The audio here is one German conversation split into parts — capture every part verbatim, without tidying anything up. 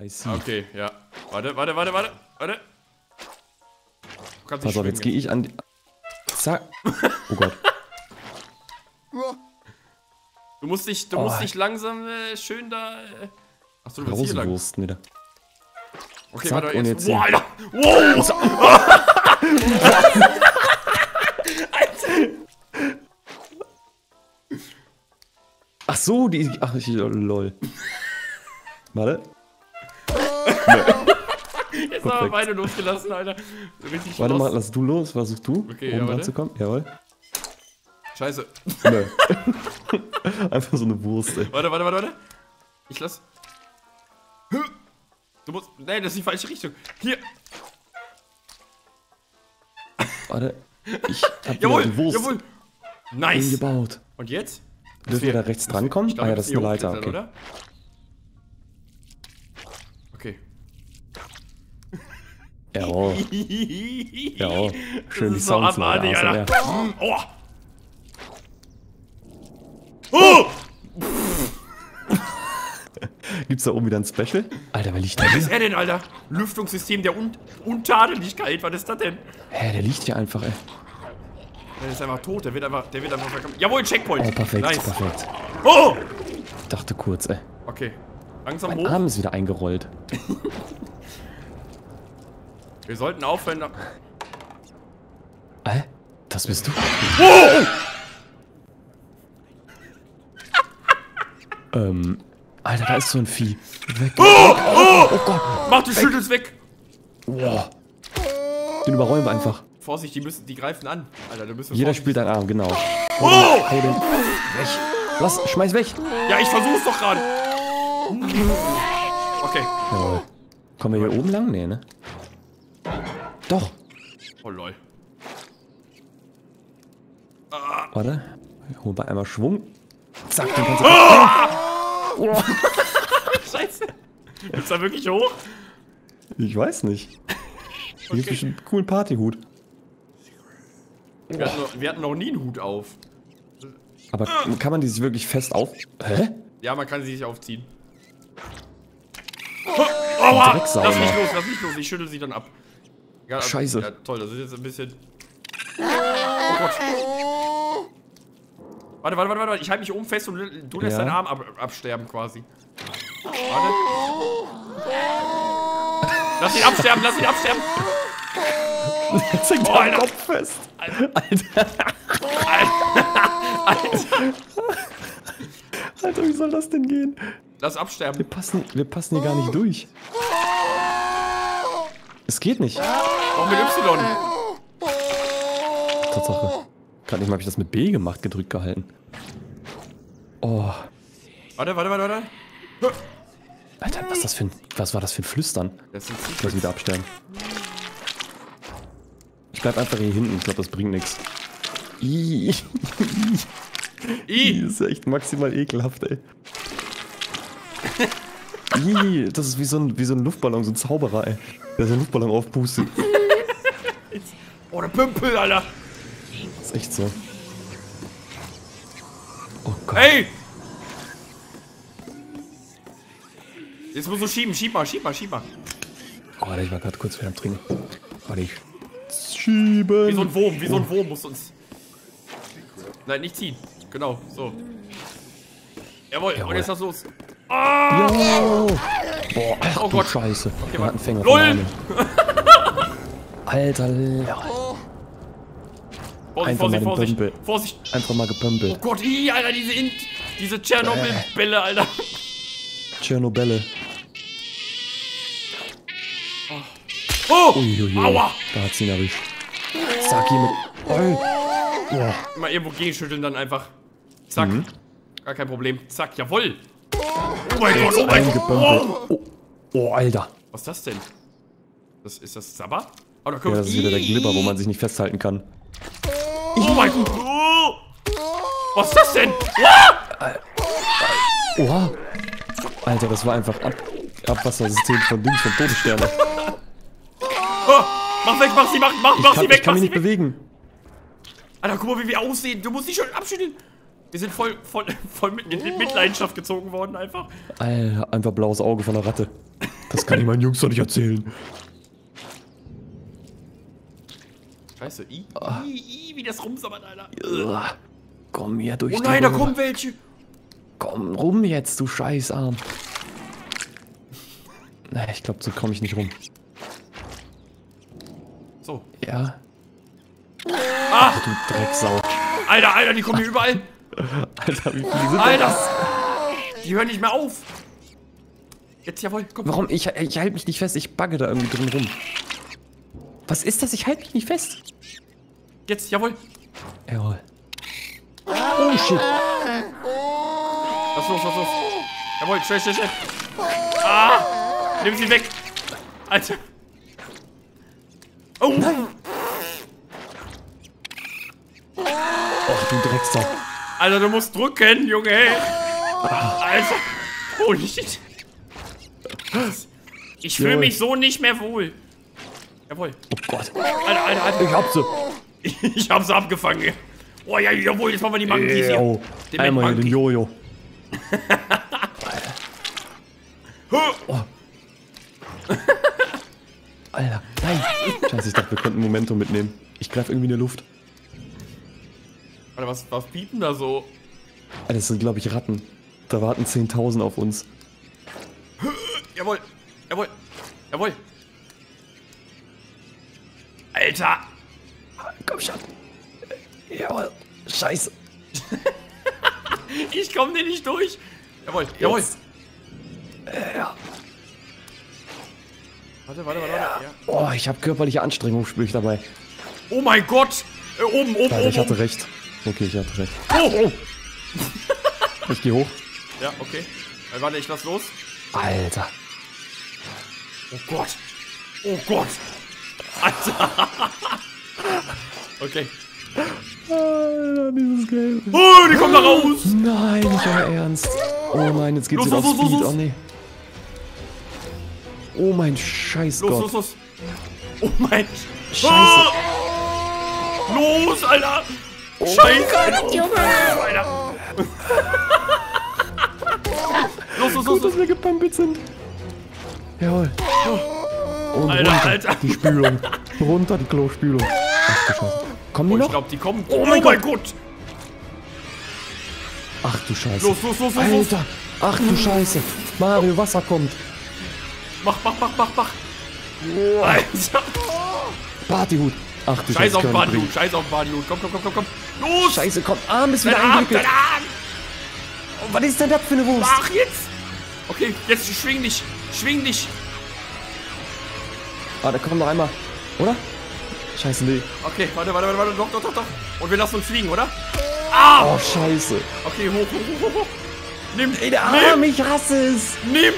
I see. Okay, ja. Warte, warte, warte, warte, warte. Kannst Pass auf, jetzt gehe ich an die... Zack. Oh Gott. Du musst dich, du oh. musst dich langsam äh, schön da... Äh, Achso, du willst hier lang. Wieder. Okay, Zack, warte, jetzt... Wow, Alter! Wow! Alter! Ach so, die... Ach, ich... Lol. Warte. Jetzt haben wir beide losgelassen, Alter. Richtig Warte los. mal, lass du los, versuchst du, okay, oben ja, dran zu kommen. Jawohl. Scheiße. Nö. Einfach so eine Wurst, ey. Warte, warte, warte, warte. Ich lass... Du musst... Nein, das ist die falsche Richtung. Hier. Warte. Ich hab jawohl, die Wurst jawohl. Nice. Hingebaut. Und jetzt? Dürfen wir da rechts dran kommen? Ah ja, das ist eine Leiter, okay. Oder? Okay. Jawohl. Jawohl. Schön die Sounds, Alter. Oh! Oh! Gibt's da oben wieder ein Special? Alter, wer liegt da? Was ist er denn, Alter? Lüftungssystem der Un Untadeligkeit, was ist das denn? Hä, der liegt hier einfach, ey. Der ist einfach tot, der wird einfach, der wird einfach verkauft. Jawohl, Checkpoint! Oh, perfekt, nice. perfekt. Oh! Ich dachte kurz, ey. Okay, langsam mein hoch. Mein Arm ist wieder eingerollt. Wir sollten aufhören. Hä? Das bist du? Oh! Ähm, Alter, da ist so ein Vieh. Weg. Oh, oh, oh Gott. Mach die Schüttels weg. Boah. Den überräumen wir einfach. Vorsicht, die müssen, die greifen an. Alter, du müssen Jeder vorsichtig. spielt deinen Arm, genau. Oh! Hey, den. Weg. Lass, schmeiß weg. Ja, ich versuch's doch gerade. Okay. Jawohl. Kommen wir hier oben lang? Nee, ne? Doch. Oh, lol. Ah. Warte. Ich hol mal einmal Schwung. Zack, den kannst du... Oh! Oh. Scheiße. Ist da wirklich hoch? Ich weiß nicht. Ich okay. hab einen coolen Partyhut. Wir, oh. hatten noch, wir hatten noch nie einen Hut auf. Aber ah. kann man die sich wirklich fest auf... Hä? Ja, man kann sie sich aufziehen. Oh, Aua! Lass mich los, lass mich los. Ich schüttel sie dann ab. Ja, Scheiße. Ja, toll, das ist jetzt ein bisschen... Oh Gott. Warte, warte, warte, warte, ich halte mich oben fest und du lässt ja. deinen Arm ab, absterben quasi. Warte. Lass ihn absterben, lass ihn absterben! Jetzt hängt oh, der Kopf fest. Alter. Alter. Alter. Alter. Alter, wie soll das denn gehen? Lass absterben. Wir passen, wir passen hier gar nicht durch. Es geht nicht. Auch mit Y. Tatsache. Gerade nicht mal habe ich das mit B gemacht, gedrückt gehalten. Oh. Warte, warte, warte, warte. Alter, was, das für ein, was war das für ein Flüstern? Das sind ich muss wieder abstellen. Ich bleib einfach hier hinten, ich glaube, das bringt nichts. Ih. Ih. Das ist echt maximal ekelhaft, ey. Ih, das ist wie so, ein, wie so ein Luftballon, so ein Zauberer, ey. Der so einen Luftballon aufpustet. Oh, der Pümpel, Alter. Das ist echt so. Oh Gott. Ey! Jetzt musst du schieben. Schieb mal, schieb mal, schieb mal. Oh, Alter, ich war gerade kurz wieder am Trinken. Warte, ich... Schieben! Wie so ein Wurm, wie so ein Wurm musst du uns... Nein, nicht ziehen. Genau, so. Jawohl, Jawohl. und jetzt lass los. Oh! Yo. Boah, ach oh Gott. Scheiße. Okay, man hat einen Fänger. LOL! Alter, Alter. Vorsicht, Einfach Vorsicht, Vorsicht, Vorsicht! Einfach mal gepömpelt. Oh Gott, ii, Alter, diese Int, diese Tschernobyl-Bälle, Alter. Tschernobylle. Oh! Uiuiui, aua! Da hat's ihn erwischt. Zack, hier mit... Oh. Ja. Mal irgendwo gegenschütteln dann einfach. Zack. Mhm. Gar kein Problem. Zack, jawohl! Oh mein Gott, oh mein Gott! Oh. oh, Alter. Was ist das denn? Das, ist das Sabber? Oh, da ja, das ist wieder der Glibber, wo man sich nicht festhalten kann. Oh mein Gott! Oh. Was ist das denn? Oh. Oha! Alter, das war einfach Ab Abwassersystem von Dings von Todessterne. Oh. Mach weg, mach sie, mach, mach, mach kann, sie weg, ich kann mach mich nicht weg. bewegen. Alter, guck mal, wie wir aussehen. Du musst dich schon abschütteln. Wir sind voll, voll, voll mit in Mitleidenschaft gezogen worden, einfach. Alter, einfach blaues Auge von der Ratte. Das kann ich meinen Jungs doch nicht erzählen. Scheiße, i, i, i, wie das rumsammert, Alter. Ja, komm hier durch. Oh nein, da kommen welche. Komm rum jetzt, du Scheißarm. Na, ich glaube, so komme ich nicht rum. So. Ja. Ah! Ach, du Drecksau. Alter, Alter, die kommen hier überall. Alter, wie viele sind Alter, das? Die hören nicht mehr auf. Jetzt, jawohl, komm. Warum? Ich, ich halte mich nicht fest, ich bugge da irgendwie drin rum. Was ist das? Ich halte mich nicht fest. Jetzt, jawohl. Jawohl. Oh, shit. Was los, was los? Jawohl, schnell, schnell, schnell. Ah! Nimm sie weg. Alter. Oh! Nein. Och, du Drecksau. Alter, du musst drücken, Junge, hey. Alter. Holy shit. Ich fühle mich so nicht mehr wohl. Jawohl. Oh Gott. Alter, Alter, Alter. Ich hab sie. Ich hab sie abgefangen. Oh ja, jawohl, jetzt machen wir die Monkeys hier. Yo. Den einmal hier, den Jojo. Alter. Oh. Alter, nein. Scheiße, ich dachte, wir konnten Momentum mitnehmen. Ich greife irgendwie in der Luft. Alter, was, was piepen da so? Alter, das sind, glaube ich, Ratten. Da warten zehntausend auf uns. Jawohl, jawohl, jawohl. Alter! Komm schon! Jawohl! Scheiße! Ich komm dir nicht durch! Jawohl, jawohl! Ja. Warte, warte, warte, warte! Ja. Oh, ich hab körperliche Anstrengung, spür ich dabei. Oh mein Gott! Äh, oben, oben, Alter, oben! Ich hatte recht. Okay, ich hatte recht. Oh! Oh. Ich geh hoch. Ja, okay. Äh, warte, ich lass los. Alter! Oh Gott! Oh Gott! Alter! Okay. Alter, dieses Game. Oh, die kommen da raus! Nein, nicht euer Ernst. Oh nein, jetzt geht's wieder auf Speed. Los, los. Oh nee. Oh mein Scheiß Gott. Los, los, los. Oh mein Scheiße. Oh. Los, Alter! Oh Scheiße! Alter. Oh, Alter. Los, los, los. Gut, dass wir gepumpelt sind. Jawohl. Oh. Und Alter, runter, Alter. Die Spülung. Runter, die Klospülung. Ach du Scheiße. Kommen die oh, noch? Ich glaube, die kommen. Oh, oh mein Gott. Gott. Ach du Scheiße. Los, los, los, los. Alter. Ach du Scheiße. Mario, Wasser kommt. Mach, mach, mach, mach, mach. Alter. Partyhut. Ach du Scheiße. Scheiß auf den Partyhut. Scheiß auf den Partyhut. Komm, komm, komm, komm, komm. Los. Scheiße, komm. Arm ist wieder eingewickelt. Oh, was ist denn das für eine Wurst? Ach, jetzt. Okay, jetzt schwing dich. Schwing dich. Ah, da kommen noch einmal, oder? Scheiße, nee. Okay, warte, warte, warte, warte, doch, doch, doch, doch. Und wir lassen uns fliegen, oder? Ah! Oh, scheiße. Okay, hoch, hoch, hoch, hoch. Nimm, ey, der Arm, ich hasse es. Nimm,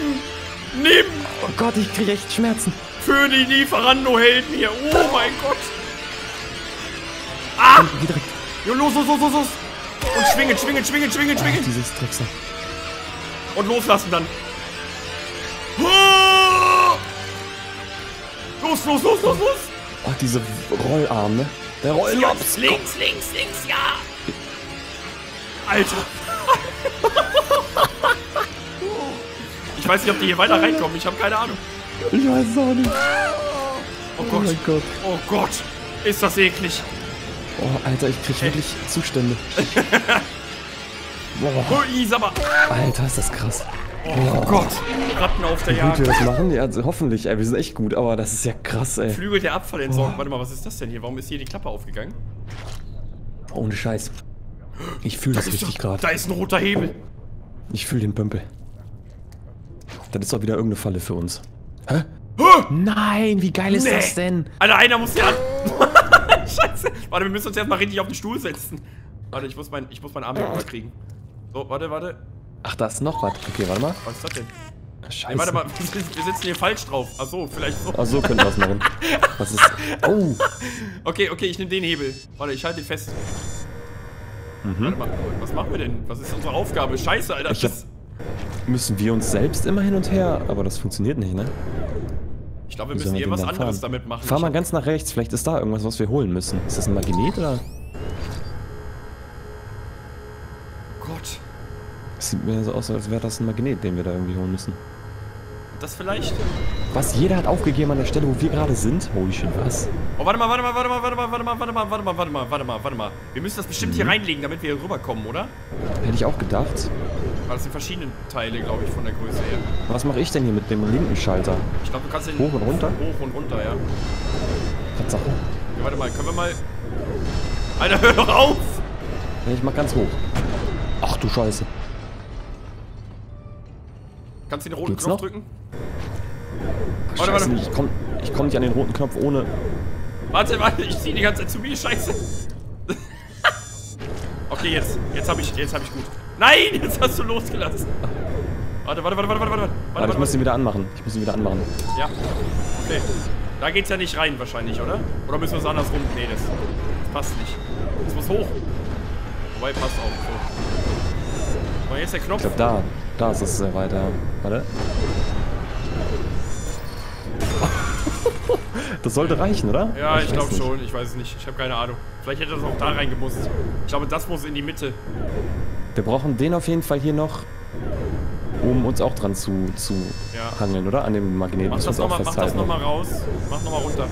nimm. Oh Gott, ich kriege echt Schmerzen. Für die Lieferando-Helden hier, oh mein Gott. Ah! Geh direkt. Jo, los, los, los, los, los. Und schwingen, schwingen, schwingen, schwingen, schwingen. Dieses Drecksal. Und loslassen dann. Los, los, los, los, los! Ach, diese Rollarme. Der Rolllops. Links, links, links, ja! Alter! Ich weiß nicht, ob die hier weiter reinkommen. Ich habe keine Ahnung. Ich weiß es auch nicht. Oh Gott. Oh mein Gott. Oh Gott. Ist das eklig. Oh, Alter, ich krieg wirklich hey. Zustände. Oh. Alter, ist das krass. Oh, oh Gott, Ratten auf der Jagd. Wie gut wir das machen? Ja, also hoffentlich, ey, wir sind echt gut, aber das ist ja krass, ey. Flügel der Abfall entsorgt. Oh. Warte mal, was ist das denn hier? Warum ist hier die Klappe aufgegangen? Ohne Scheiß. Ich fühle das, das richtig gerade. Da ist ein roter Hebel. Ich fühle den Pömpel. Das ist doch wieder irgendeine Falle für uns. Hä? Hä? Nein, wie geil ist nee. Das denn? Alter, einer muss ja. Scheiße. Warte, wir müssen uns erstmal richtig auf den Stuhl setzen. Warte, ich muss, mein, ich muss meinen Arm hier kriegen. So, warte, warte. Ach, da ist noch was. Okay, warte mal. Was ist das denn? Scheiße. Nee, warte mal, wir sitzen hier falsch drauf. Ach so, vielleicht so. Ach so, können wir das machen. Was ist... Oh. Okay, okay, ich nehme den Hebel. Warte, ich halte den fest. Mhm. Warte mal, was machen wir denn? Was ist unsere Aufgabe? Scheiße, Alter. Ich, das... Müssen wir uns selbst immer hin und her... Aber das funktioniert nicht, ne? Ich glaube, wir müssen hier was anderes damit machen. Fahr mal ganz nach rechts. Vielleicht ist da irgendwas, was wir holen müssen. Ist das ein Magnet, oder...? Sieht mir so aus, als wäre das ein Magnet, den wir da irgendwie holen müssen. Das vielleicht? Was? Jeder hat aufgegeben an der Stelle, wo wir gerade sind? Holy shit, was? Oh, warte mal, warte mal, warte mal, warte mal, warte mal, warte mal, warte mal, warte mal, warte mal, warte mal. Wir müssen das bestimmt mhm. hier reinlegen, damit wir hier rüberkommen, oder? Hätte ich auch gedacht. Weil das sind verschiedene Teile, glaube ich, von der Größe her. Was mache ich denn hier mit dem linken Schalter? Ich glaube, du kannst den... Hoch und runter? Hoch und runter, ja. Tatsache. Ja, warte mal, können wir mal... Alter, hör doch auf! Ich mach ganz hoch. Ach du Scheiße. Kannst du den roten Geht's Knopf noch? drücken? Ach, warte, warte. Ich komme ich komm nicht an den roten Knopf ohne... Warte, warte, ich zieh die ganze Zeit zu mir, Scheiße. Okay, jetzt. Jetzt hab ich, jetzt hab ich gut. Nein, jetzt hast du losgelassen. Warte, warte, warte, warte, warte, warte. Warte, ich muss ihn wieder anmachen. Ich muss ihn wieder anmachen. Ja. Okay. Da geht's ja nicht rein wahrscheinlich, oder? Oder müssen wir es andersrum? Nee, das, das passt nicht. Das muss hoch. Wobei, passt auch. So. Und jetzt der Knopf. Ich glaub, da. Da ist es sehr weit, ja. Warte. Das sollte reichen, oder? Ja, ich, ich glaube schon. Ich weiß es nicht. Ich habe keine Ahnung. Vielleicht hätte das auch da reingemusst. Ich glaube, das muss in die Mitte. Wir brauchen den auf jeden Fall hier noch, um uns auch dran zu, zu ja. hangeln, oder? An dem Magneten. Mach das nochmal noch raus. Mach nochmal runter.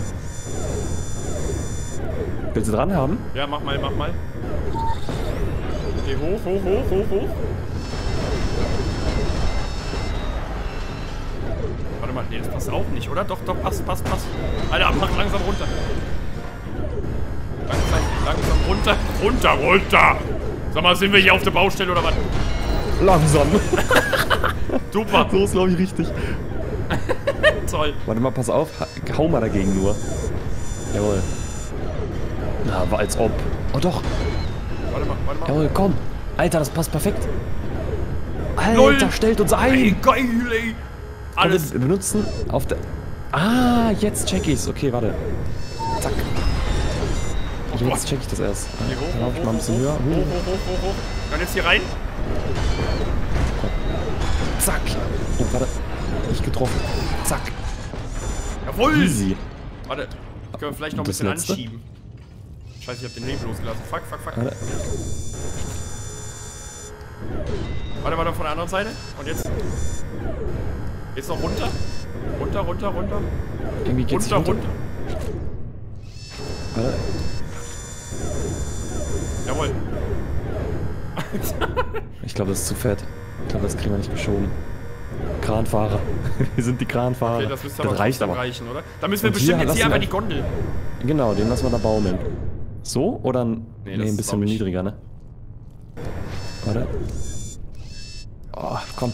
Willst du dran haben? Ja, mach mal, mach mal. Okay, hoch, hoch, hoch, hoch, hoch. Warte mal, nee, das passt auch nicht, oder? Doch, doch, passt, passt, passt. Alter, mach langsam runter. Langsam, langsam runter. Runter, runter! Sag mal, sind wir hier auf der Baustelle oder was? Langsam. Super. So ist, glaube ich, richtig. Toll. Warte mal, pass auf. Hau mal dagegen nur. Jawohl. Na, war als ob. Oh doch. Warte mal, warte mal. Jawohl, komm. Alter, das passt perfekt. Alter, Null. stellt uns ein. Ey, geil, ey. Alles. Wir benutzen auf der... Ah, jetzt check ich's. Okay, warte. Zack. Jetzt check ich das erst. Hier hoch, hoch, ich mal ein bisschen hoch, höher. Hoch, hoch, hoch, hoch, hoch. Kann jetzt hier rein? Zack. Oh, warte. Nicht getroffen. Zack. Jawohl. Easy. Warte. Können wir vielleicht noch ein bisschen letzte? anschieben. Scheiße, ich hab den Leben losgelassen. Fuck, fuck, fuck. Warte. Warte, warte, von der anderen Seite. Und jetzt? Jetzt noch runter. Runter, runter, runter. Irgendwie geht's runter, runter. Warte. Jawohl. Ich glaube, das ist zu fett. Ich glaube, das kriegen wir nicht geschoben. Kranfahrer. Wir sind die Kranfahrer. Okay, das müsste aber trotzdem reichen, oder? Da müssen wir bestimmt jetzt hier einfach die Gondel. Genau, den lassen wir da baumeln. So? Oder ein, nee, nee, ein bisschen niedriger, ne? Warte. Oh, komm.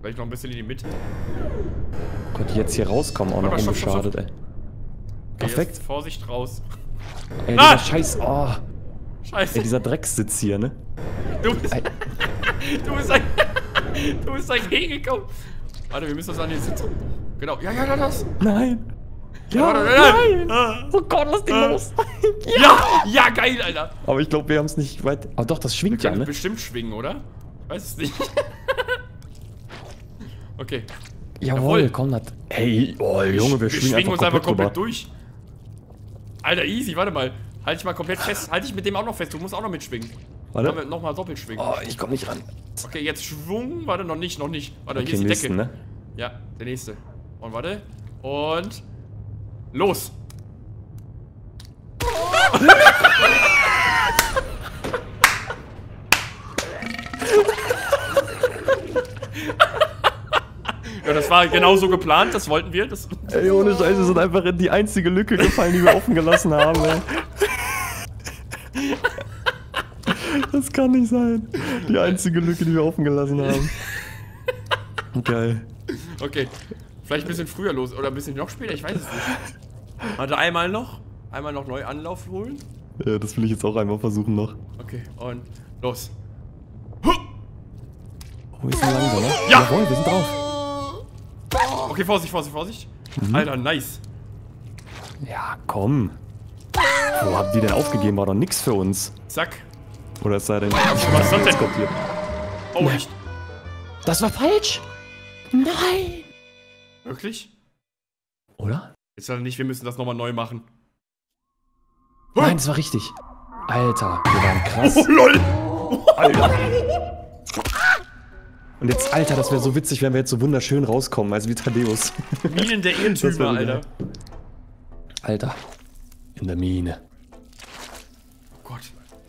Vielleicht noch ein bisschen in die Mitte. Ich könnte jetzt hier rauskommen, auch noch unbeschadet, ey. Perfekt. Jetzt Vorsicht raus. Ey, ah! dieser Scheiß. Oh. Scheiße. Ey, dieser Dreckssitz hier, ne? Du bist. Ey. Du bist ein. Du bist dagegen gekommen. Warte, wir müssen das an den Sitz. Genau. Ja, ja, ja, das. Nein. Ja, ja, nein. nein. Oh Gott, lass den äh. los. ja. ja, ja, geil, Alter. Aber ich glaube, wir haben es nicht weit. Aber doch, das schwingt wir ja, ne? Bestimmt schwingen, oder? Ich weiß es nicht. Okay. Jawohl, Jawohl. komm, das. Ey, oh, Junge, wir, wir schwingen, schwingen einfach uns komplett einfach komplett rüber. durch. Alter, easy, warte mal. Halt dich mal komplett fest. Halt dich mit dem auch noch fest. Du musst auch noch mitschwingen. Warte. Nochmal doppelt schwingen. Oh, ich komm nicht ran. Okay, jetzt Schwung. Warte, noch nicht, noch nicht. Warte, okay, hier ist die nächsten, Decke. Ne? Ja, der nächste. Und warte. Und. Los! Oh. Ja, das war genauso geplant, das wollten wir. Das ey, ohne Scheiße, wir sind einfach in die einzige Lücke gefallen, die wir offen gelassen haben, ey. Das kann nicht sein. Die einzige Lücke, die wir offen gelassen haben. Geil. Okay. Vielleicht ein bisschen früher los oder ein bisschen noch später, ich weiß es nicht. Warte, einmal noch. Einmal noch neu Anlauf holen. Ja, das will ich jetzt auch einmal versuchen noch. Okay, und los. Oh, ist denn langsam, ne? Ja! Jawohl, wir sind drauf. Okay, Vorsicht, Vorsicht, Vorsicht. Mhm. Alter, nice. Ja, komm. Wo haben die denn aufgegeben? War doch nix für uns. Zack. Oder es sei denn... Was ist das denn? Kopiert. Oh, nicht. Das war falsch. Nein. Wirklich? Oder? Jetzt halt nicht, wir müssen das nochmal neu machen. Huh? Nein, das war richtig. Alter, wir waren krass. Oh, lol. Alter. Und jetzt, Alter, das wäre so witzig, wenn wir jetzt so wunderschön rauskommen, also wie Thaddeus. Minen der Irrtümer, Alter. Alter. In der Mine. Oh Gott.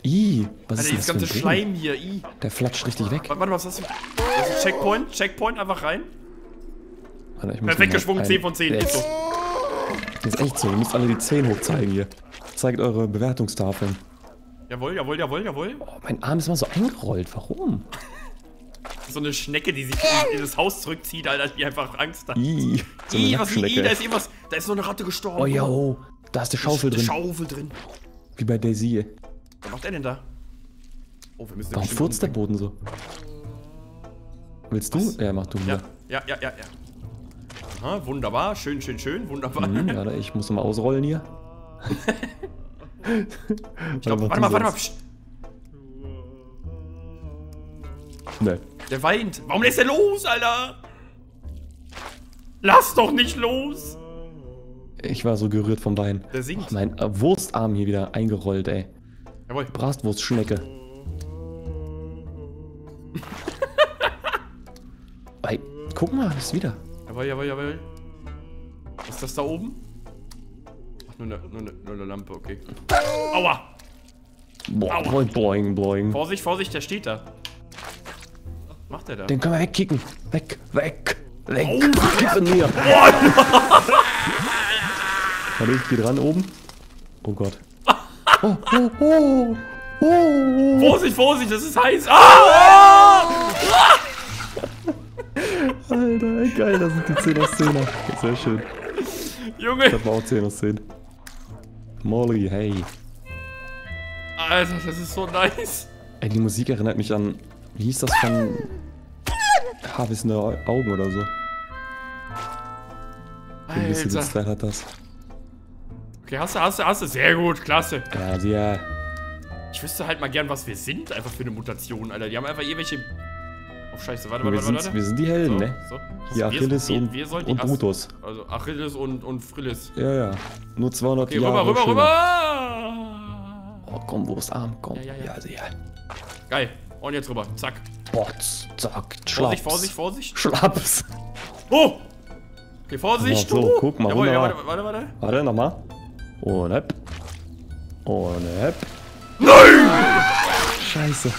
Ih, was Alter, ist das? Alter, das ganze Schleim hier, ih. Der flatscht richtig weg. Warte mal, was hast du? Also Checkpoint, Checkpoint, einfach rein. Alter, ich muss perfekt geschwungen, zehn von zehn. Das ist echt so, ihr müsst alle die zehn hochzeigen hier. Zeigt eure Bewertungstafeln. Jawohl, jawohl, jawohl, jawohl. Oh, mein Arm ist mal so eingerollt, warum? So eine Schnecke, die sich in das Haus zurückzieht, Alter, die einfach Angst hat. Ii, so eine Ii, was Ii, da ist irgendwas, da ist so eine Ratte gestorben. Oh ja, oh, da ist eine Schaufel drin. Schaufel drin. Wie bei Daisy. Was macht er denn da? Oh, wir müssen den warum furzt der Boden so? Willst was? Du? Ja, mach du. Ja, ja, ja, ja, ja. Aha, wunderbar, schön, schön, schön, wunderbar. Mhm, ja, ich muss nochmal ausrollen hier. Ich glaub, warte mal, warte mal. Nee. Der weint. Warum lässt er los, Alter? Lass doch nicht los! Ich war so gerührt vom Wein. Der singt. Oh, mein äh, Wurstarm hier wieder eingerollt, ey. Jawohl. Bratwurstschnecke. Ey, guck mal, ist wieder. Jawohl, jawohl, jawohl. Was ist das da oben? Ach, nur eine, nur eine, nur eine Lampe, okay. Aua! Boah, aua. Boing, boing, boing. Vorsicht, Vorsicht, der steht da. Macht er da? Den können wir wegkicken. Weg, weg, weg. Oh, von mir. Warte, ich geh dran oben. Oh Gott. Oh, oh, oh, oh. Vorsicht, Vorsicht, das ist heiß. Ah, oh. Alter, geil, das sind die zehn aus zehner. Sehr schön. Junge. Das war auch zehn aus zehn. Molly, hey. Alter, das ist so nice. Ey, die Musik erinnert mich an... Wie hieß das von... Habissende Augen oder so? Alter. Hat das. Okay, hast du, hast du, hast du. Sehr gut, klasse. Ja, ja. Ich wüsste halt mal gern, was wir sind, einfach für eine Mutation, Alter. Die haben einfach irgendwelche... Oh, scheiße, warte, warte, warte, warte. Wir sind die Helden, so, ne? So. Hier Achilles wir, und, wir und, und Brutus. Also Achilles und, und Frillis. Ja, ja. Nur zweihundert okay, Jahre. Rüber, rüber, rüber! Oh, komm, Wurstarm, komm. Ja, ja, ja. Ja, ja. Geil. Und jetzt rüber, zack. Botz, zack, schlaps. Vorsicht, Vorsicht, Vorsicht. Schlaps. Oh! Okay, Vorsicht, oh, so, du! Guck mal, jawohl, ja, warte, warte, warte. Warte, nochmal. Und hepp. Und hepp. Nein! Scheiße.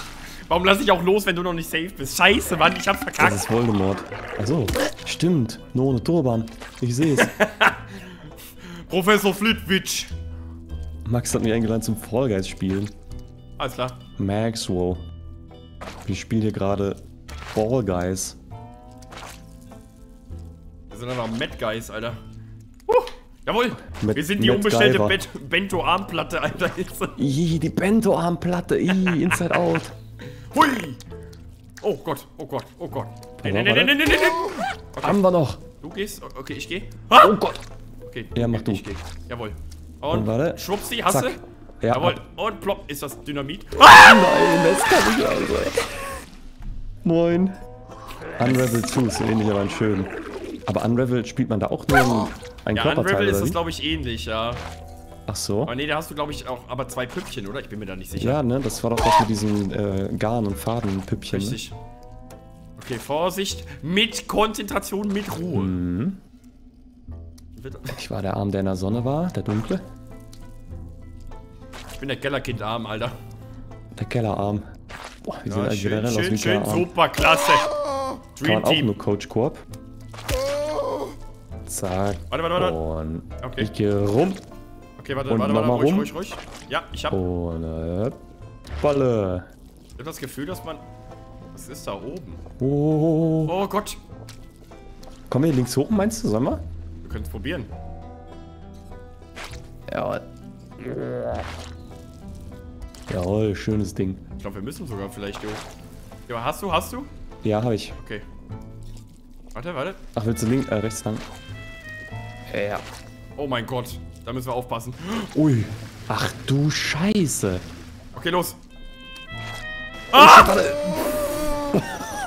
Warum lass ich auch los, wenn du noch nicht safe bist? Scheiße, Mann, ich hab verkackt. Das ist Voldemort. Achso, stimmt. Nur ohne Turban. Ich seh's. Professor Flitwitch. Max hat mich eingeladen zum Fall Guys spielen. Alles klar. Maxwell. Wir spielen hier gerade Fall Guys. Wir sind einfach Mad Guys, Alter. Uh, jawohl! Met, wir sind die Met unbestellte Bento-Armplatte, Alter. Ih, die Bento-Armplatte. Ih, Inside Out. Hui! Oh Gott, oh Gott, oh Gott. Nee, nee, nee, nee, nee, nee, nee. Haben wir noch. Du gehst? Okay, ich geh. Ah! Oh Gott. Okay, ja, mach du. Ich geh. Jawohl. Und, Und warte. Schwupsi, hast du? Ja, jawohl, und plopp, ist das Dynamit? Ah! Nein, das kann ich also. Moin. Unravel zwei ist ähnlich, aber schön. Aber Unravel spielt man da auch nur einen, einen ja, Körperteil, Unravel ist das, glaube ich, ähnlich, ja. Ach so. Aber nee, da hast du, glaube ich, auch aber zwei Püppchen, oder? Ich bin mir da nicht sicher. Ja, ne, das war doch das mit diesen äh, Garn- und Faden-Püppchen. Richtig. Ne? Okay, Vorsicht, mit Konzentration, mit Ruhe. Mhm. Ich war der Arm, der in der Sonne war, der Dunkle. Ich bin der Kellerkindarm, Alter. Der Kellerarm. Boah, wir ja, sind schön, schön, schön, super, klasse. Dream Team. Auch nur Coach Korb. Zack. Warte, warte, warte. Und okay. Ich gehe rum. Okay, warte, und warte, warte, ruhig, rum. ruhig, ruhig. Ja, ich hab... Und äh, Balle. Ich hab das Gefühl, dass man... Was ist da oben? Oh, oh Gott. Kommen wir hier links hoch, meinst du, sag mal? Wir können es probieren. Ja. Jawohl, schönes Ding. Ich glaube, wir müssen sogar vielleicht hoch. Ja, hast du, hast du? Ja, habe ich. Okay. Warte, warte. Ach, willst du links, äh, rechts lang? Ja. Oh mein Gott, da müssen wir aufpassen. Ui. Ach du Scheiße. Okay, los. Ah!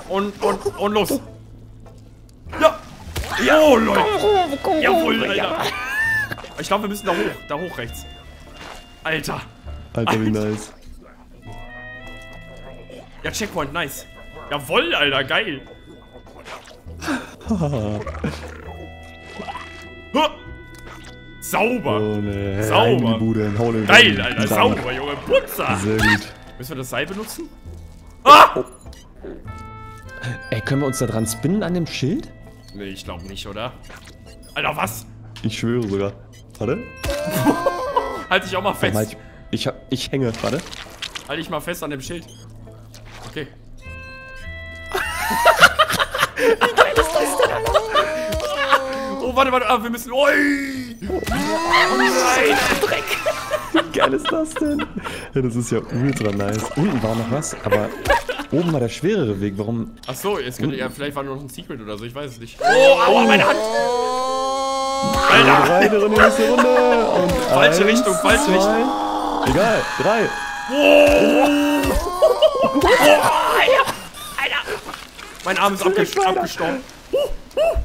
Und, und, und los. Ja. Ja, oh, Leute. Jawohl, Alter. Ich glaube, wir müssen da hoch. Da hoch rechts. Alter. Alter, wie nice. Ja, Checkpoint, nice. Jawoll, Alter, geil. Sauber! Oh, nee. Sauber! Bude, geil, Alter! Sauber, Junge! Putzer! Sehr gut. Müssen wir das Seil benutzen? Ah! Ey, können wir uns da dran spinnen an dem Schild? Nee, ich glaube nicht, oder? Alter, was? Ich schwöre sogar. Warte. Halt dich auch mal fest. Mal, ich, ich, ich hänge, warte. Halt dich mal fest an dem Schild. Okay. Wie geil ist das denn? Oh, warte, warte, ah, wir müssen... Oi! Oh nein, Dreck! Wie geil ist das denn? Ja, das ist ja ultra nice. Unten war noch was, aber oben war der schwerere Weg. Warum? Ach so, jetzt könnte, ja, vielleicht war nur noch ein Secret oder so, ich weiß es nicht. Oh, aua, meine Hand! Alter! Rein, in die nächste Runde! Und falsche eins, Richtung, falsche zwei. Richtung! Egal, drei! Oh, oh, Alter! Alter! Mein Arm ist abgest abgestorben.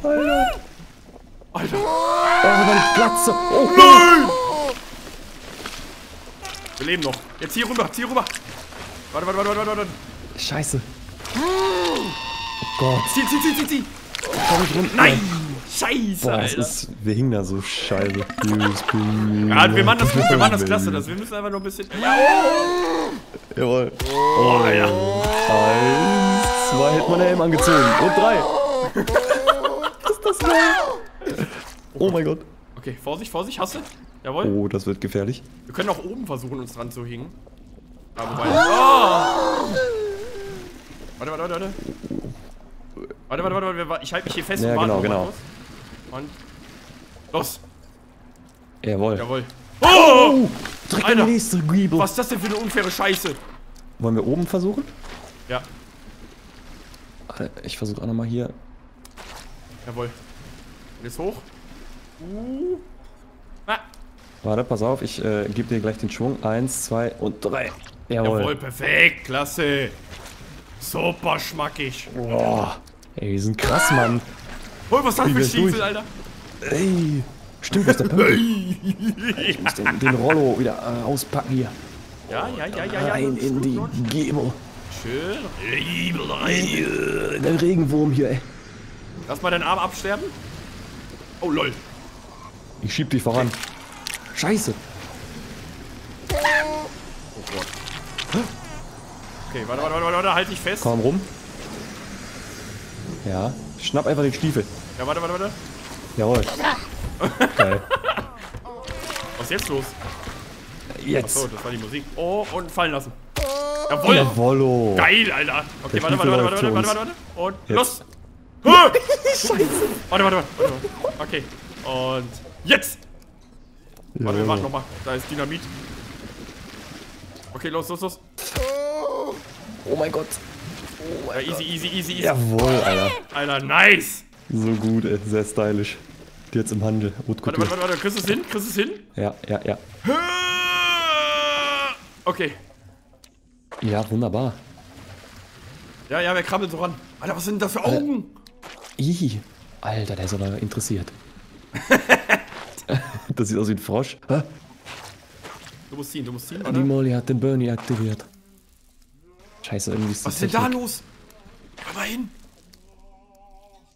Alter! Alter! Oh, meine Platze! Oh, nein! Wir leben noch. Jetzt hier rüber, hier rüber! Warte, warte, warte, warte, warte! Scheiße! Oh Gott! Zieh, zieh, zieh, zieh, zieh! Nein! Scheiße, boah, Alter! Ist, wir hingen da so scheiße. Ja, wir machen das gut, wir machen das klasse. Das, wir müssen einfach nur ein bisschen... Oh. Jawohl! Oh, Alter! Eins, zwei, hätte man der Helm angezogen. Und drei! Was ist das denn? Oh mein Gott. Okay, Vorsicht, Vorsicht, hast du? Jawohl. Oh, das wird gefährlich. Wir können auch oben versuchen, uns dran zu hängen. Aber wobei... Oh! Warte, warte, warte, warte. Warte, warte, warte, warte. Ich halte mich hier fest, ja, und warte. Genau, genau. Los. Und... Los. Jawohl. Jawohl. Oh! Oh, direkt in die nächste Griebel. Was ist das denn für eine unfaire Scheiße? Wollen wir oben versuchen? Ja. Ich versuche auch nochmal hier. Jawohl. Jetzt hoch. Uh. Ah. Warte, pass auf, ich äh, gebe dir gleich den Schwung. Eins, zwei und drei. Jawohl. Jawohl, perfekt, klasse. Super schmackig. Boah. Ey, die sind krass, Mann. Hol, oh, was hat mich Stiefel, Alter? Ey, stimmt, was der Pump. Ich muss den, den Rollo wieder äh, auspacken hier. Ja, ja, ja, ja, ja. Rein in die Gebel. Schön. Rein. Der Regenwurm hier, ey. Lass mal deinen Arm absterben. Oh, lol. Ich schieb dich voran. Scheiße. Oh Gott. Okay, warte, warte, warte, warte, halt dich fest. Komm rum. Ja. Schnapp einfach den Stiefel. Ja, warte, warte, warte. Jawohl. Geil. Was ist jetzt los? Jetzt. Achso, das war die Musik. Oh, und fallen lassen. Jawohl. Jawollo. Geil, Alter. Okay, warte, warte, warte, warte, warte, warte, und jetzt. Los. Ah! Scheiße. Warte, warte, warte, warte. Okay. Und jetzt! Warte, wir machen nochmal. Da ist Dynamit. Okay, los, los, los. Oh mein Gott. Oh mein ja, easy, easy, easy, easy. Jawohl, Alter. Alter, nice! So gut, ey. Sehr stylisch. Jetzt im Handel. Rot, warte, warte, warte, warte. Kriegst du es hin? Kriegst du es hin? Ja, ja, ja. Okay. Ja, wunderbar. Ja, ja, wir krabbeln so ran. Alter, was sind das für Augen? Äh, ii. Alter, der ist aber interessiert. Das sieht aus wie ein Frosch. Hä? Du musst ziehen, du musst ziehen, oder? Die Molly hat den Bernie aktiviert. Scheiße, irgendwie ist das. Was ist denn da los? Hör mal hin!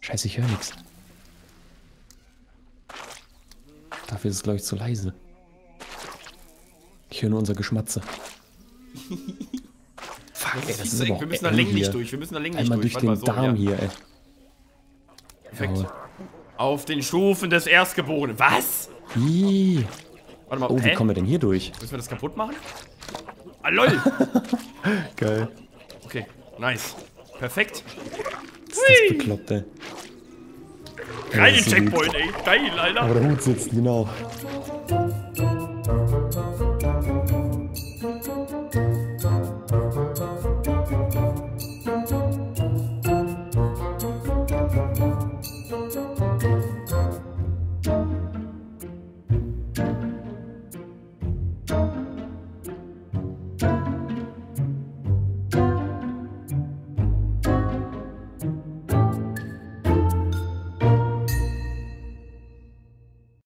Scheiße, ich höre nichts. Dafür ist es, glaube ich, zu leise. Ich höre nur unser Geschmatze. Fuck, ey, das ist aber auch, wir müssen da länglich durch, wir müssen da länglich durch. Einmal durch den Darm hier, ey. Perfekt. Auf den Stufen des Erstgeborenen. Was? Ii. Warte mal, oh, hä? Wie kommen wir denn hier durch? Müssen wir das kaputt machen? Ah, lol. Geil. Okay, nice. Perfekt. Das ist das bekloppt, ey. Geil, ja, Checkpoint, gut. Ey. Geil, Alter. Aber der Hut sitzt, genau.